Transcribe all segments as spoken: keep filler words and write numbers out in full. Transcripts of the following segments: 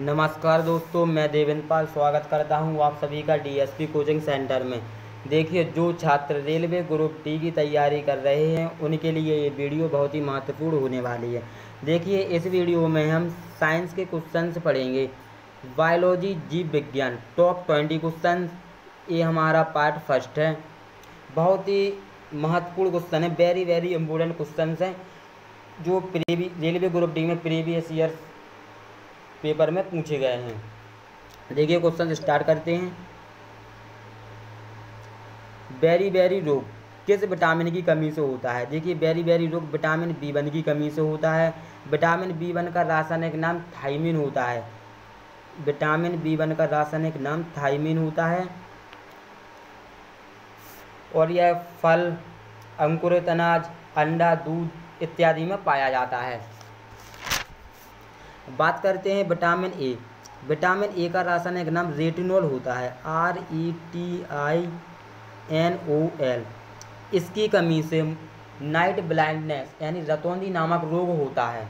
नमस्कार दोस्तों, मैं देवेंद्रपाल स्वागत करता हूं आप सभी का D S P coaching centre में। देखिए, जो छात्र रेलवे ग्रुप डी की तैयारी कर रहे हैं उनके लिए ये वीडियो बहुत ही महत्वपूर्ण होने वाली है। देखिए, इस वीडियो में हम साइंस के क्वेश्चंस पढ़ेंगे, बायोलॉजी जीव विज्ञान टॉप ट्वेंटी क्वेश्चन, ये हमारा पार्ट फर्स्ट है। बहुत ही महत्वपूर्ण क्वेश्चन है, वेरी वेरी इम्पोर्टेंट क्वेश्चन हैं जो प्रीवी रेलवे ग्रुप डी में प्रीवियस ईयर पेपर में पूछे गए हैं। देखिए, क्वेश्चन स्टार्ट करते हैं। बेरी बेरी रोग किस विटामिन की कमी से होता है? देखिए, बेरी बेरी रोग विटामिन बी वन की कमी से होता है। विटामिन बी वन का रासायनिक नाम थायमिन होता है। विटामिन बी वन का रासायनिक नाम थायमिन होता है। और यह फल, अंकुरित अनाज, अंडा, दूध इत्यादि में पाया जाता है। बात करते हैं विटामिन ए। विटामिन ए का रासायनिक नाम रेटिनोल होता है, R E T I N O L. इसकी कमी से नाइट ब्लाइंडनेस यानी रतौंधी नामक रोग होता है।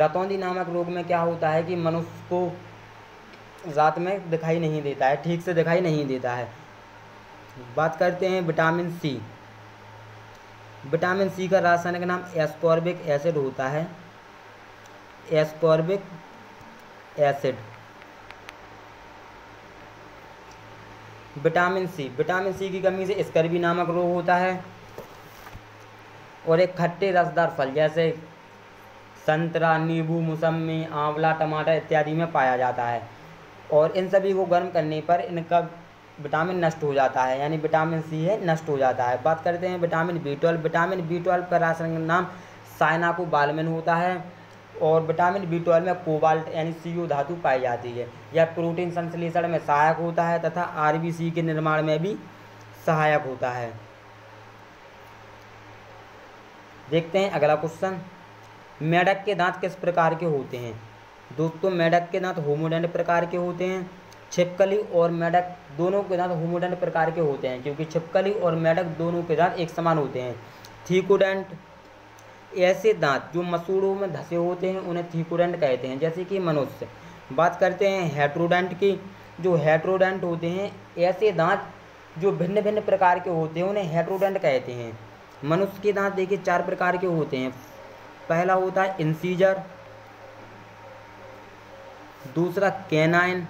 रतौंधी नामक रोग में क्या होता है कि मनुष्य को रात में दिखाई नहीं देता है, ठीक से दिखाई नहीं देता है। बात करते हैं विटामिन सी। विटामिन सी का रासायनिक नाम एस्कॉर्बिक एसिड होता है, ascorbic acid. Vitamin C vitamin C की कमी से स्कर्वी नामक रोग होता है। और एक खट्टे रसदार फल जैसे संतरा, नींबू, मौसमी, आंवला, टमाटर इत्यादि में पाया जाता है। और इन सभी को गर्म करने पर इनका विटामिन नष्ट हो जाता है, यानी विटामिन सी है नष्ट हो जाता है। बात करते हैं vitamin B twelve. Vitamin B twelve का रासायनिक नाम साइनोकोबालमिन होता है। और विटामिन बी ट्वेल्व में कोबाल्ट यानी सीओ धातु पाई जाती है। यह प्रोटीन संश्लेषण में सहायक होता है तथा आरबीसी के निर्माण में भी सहायक होता है। देखते हैं अगला क्वेश्चन। मेढक के दांत किस प्रकार के होते हैं? दोस्तों, मेढक के दांत होमोडेंट प्रकार के होते हैं। छिपकली और मेढक दोनों के दांत होमोडेंट प्रकार के होते हैं, क्योंकि छिपकली और मेढक दोनों के दांत एक समान होते हैं। थीकोडेंट ऐसे दांत जो मसूड़ों में धसे होते हैं उन्हें थीकोडेंट कहते हैं, जैसे कि मनुष्य। बात करते हैं हेट्रोडेंट की। जो हेट्रोडेंट होते हैं, ऐसे दांत जो भिन्न भिन्न प्रकार के होते हैं उन्हें हेट्रोडेंट कहते हैं। मनुष्य के दांत देखिए चार प्रकार के होते हैं। पहला होता है इनसीजर, दूसरा canine,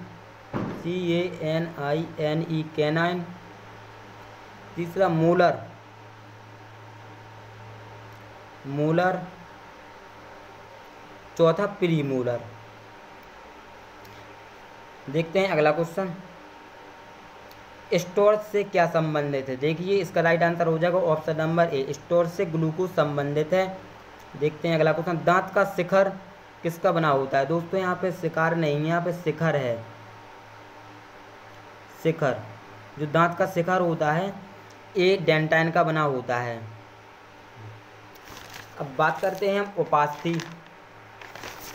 C A N I N E canine, तीसरा मोलर मोलर चौथा प्रीमोलर। देखते हैं अगला क्वेश्चन। स्टोर से क्या संबंधित है? देखिए, इसका राइट आंसर हो जाएगा ऑप्शन नंबर ए, स्टोर से ग्लूकोज संबंधित है। देखते हैं अगला क्वेश्चन। दांत का शिखर किसका बना होता है? दोस्तों, यहाँ पे शिकार नहीं है, यहाँ पे शिखर है। शिखर, जो दांत का शिखर होता है ये डेंटाइन का बना होता है। अब बात करते हैं हम उपास्थि।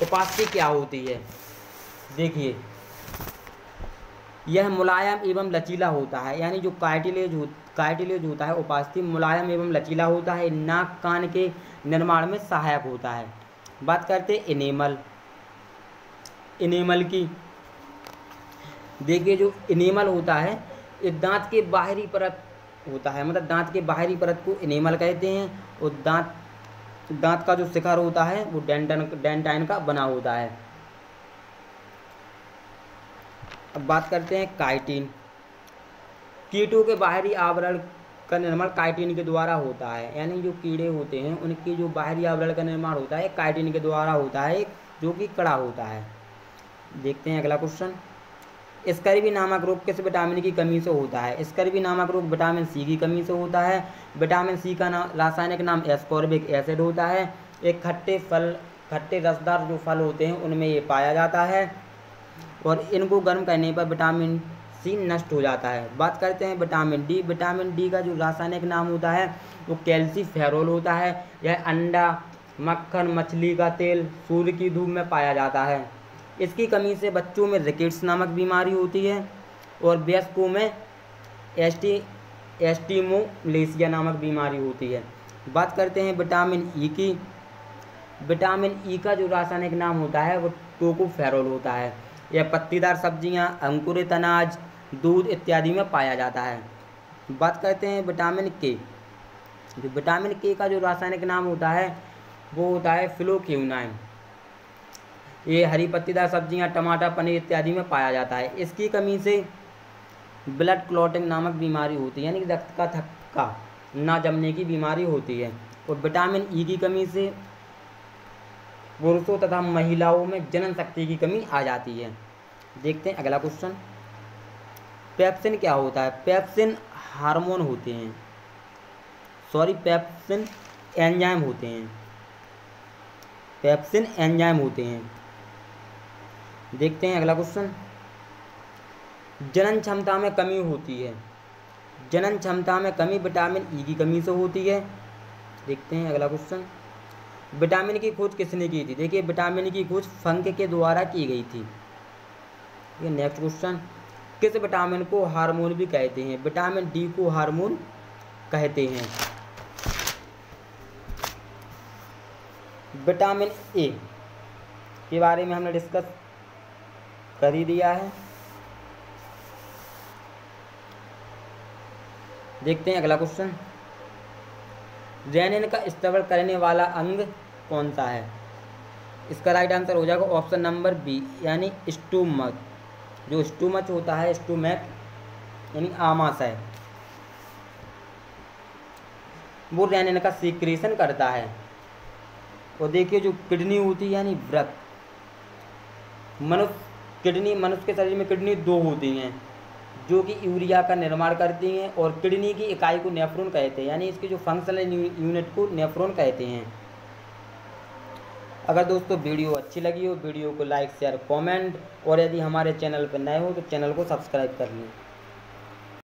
उपास्थि क्या होती है? देखिए, यह मुलायम एवं लचीला होता है, यानी जो कार्टिलेज हो कार्टिलेज होता है उपास्थि मुलायम एवं लचीला होता है। नाक कान के निर्माण में सहायक होता है। बात करते हैं इनेमल इनेमल की। देखिए, जो इनेमल होता है ये दांत के बाहरी परत होता है, मतलब दांत के बाहरी परत को इनेमल कहते हैं। और दांत दांत का जो शिखर होता है वो डेंटन डेंटाइन का बना होता है। अब बात करते हैं काइटिन। कीटों के बाहरी आवरण का निर्माण काइटिन के द्वारा होता है, यानी जो कीड़े होते हैं उनकी जो बाहरी आवरण का निर्माण होता है काइटिन के द्वारा होता है, जो कि कड़ा होता है। देखते हैं अगला क्वेश्चन। स्कर्वी नामक रोग किस विटामिन की कमी से होता है? स्कर्वी नामक रोग विटामिन सी की कमी से होता है। विटामिन सी का ना, रासायनिक नाम एस्कॉर्बिक एसिड होता है। एक खट्टे फल खट्टे रसदार जो फल होते हैं उनमें ये पाया जाता है। और इनको गर्म करने पर विटामिन सी नष्ट हो जाता है। बात करते हैं विटामिन डी। विटामिन डी का जो रासायनिक नाम होता है वो कैल्सीफेरोल होता है। यह अंडा, मक्खन, मछली का तेल, सूर्य की धूप में पाया जाता है। इसकी कमी से बच्चों में रिकेट्स नामक बीमारी होती है। और वयस्कों में एस्टी ऑस्टियोमलेशिया नामक बीमारी होती है। बात करते हैं विटामिन ई की। विटामिन ई का जो रासायनिक नाम होता है वो टोकोफेरोल होता है। यह पत्तीदार सब्जियां, अंकुरित अनाज, दूध इत्यादि में पाया जाता है। बात करते हैं विटामिन के। जो विटामिन के का जो रासायनिक नाम होता है वो होता है फ्लोक्विनोन। ये हरी पत्तीदार सब्जियां, टमाटर, पनीर इत्यादि में पाया जाता है। इसकी कमी से ब्लड क्लॉटिंग नामक बीमारी होती है, यानी कि रक्त का थक्का, ना जमने की बीमारी होती है। और विटामिन ई की कमी से पुरुषों तथा महिलाओं में जनन शक्ति की कमी आ जाती है। देखते हैं अगला क्वेश्चन। पेप्सिन क्या होता है? पेप्सिन हार्मोन होते हैं, सॉरी पेप्सिन एंजाइम होते हैं, पेप्सिन एंजाइम होते हैं। देखते हैं अगला क्वेश्चन। जनन क्षमता में कमी होती है, जनन क्षमता में कमी विटामिन ई की कमी से होती है। देखते हैं अगला क्वेश्चन। विटामिन की खोज किसने की थी? देखिए विटामिन की खोज फंक के द्वारा की गई थी। ये नेक्स्ट क्वेश्चन। किस विटामिन को हार्मोन भी कहते हैं? विटामिन डी को हार्मोन कहते हैं। विटामिन ए के बारे में हमने डिस्कस कर ही दिया है। देखते हैं अगला क्वेश्चन। रेनिन का स्त्रवण करने वाला अंग कौन सा है? इसका राइट आंसर हो जाएगा ऑप्शन नंबर बी, यानी स्टोमक। जो स्टोमच होता है, स्टोमैक यानी आमाशय, वो रेनिन का सीक्रेशन करता है। और देखिए जो किडनी होती है, यानी वृक्क, मनुष्य किडनी, मनुष्य के शरीर में किडनी दो होती हैं जो कि यूरिया का निर्माण करती हैं। और किडनी की इकाई को नेफ्रोन कहते हैं, यानी इसके जो फंक्शनल यूनिट को नेफ्रोन कहते हैं। अगर दोस्तों वीडियो अच्छी लगी हो, वीडियो को लाइक, शेयर, कमेंट, और यदि हमारे चैनल पर नए हो तो चैनल को सब्सक्राइब कर लें।